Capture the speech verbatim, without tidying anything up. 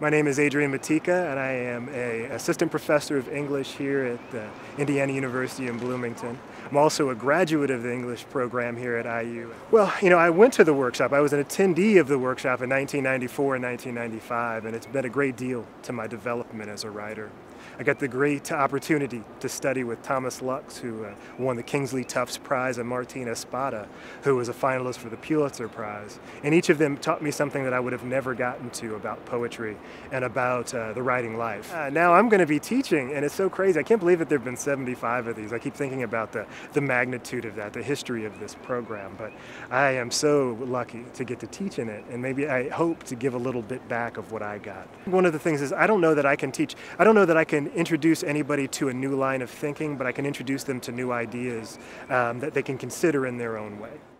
My name is Adrian Matejka, and I am an assistant professor of English here at uh, Indiana University in Bloomington. I'm also a graduate of the English program here at I U. Well, you know, I went to the workshop. I was an attendee of the workshop in nineteen ninety-four and nineteen ninety-five, and it's been a great deal to my development as a writer. I got the great opportunity to study with Thomas Lux, who uh, won the Kingsley Tufts Prize, and Martin Espada, who was a finalist for the Pulitzer Prize. And each of them taught me something that I would have never gotten to about poetry and about uh, the writing life. Uh, now I'm going to be teaching, and it's so crazy. I can't believe that there have been seventy-five of these. I keep thinking about the, the magnitude of that, the history of this program. But I am so lucky to get to teach in it, and maybe I hope to give a little bit back of what I got. One of the things is I don't know that I can teach. I don't know that I can can introduce anybody to a new line of thinking, but I can introduce them to new ideas um, that they can consider in their own way.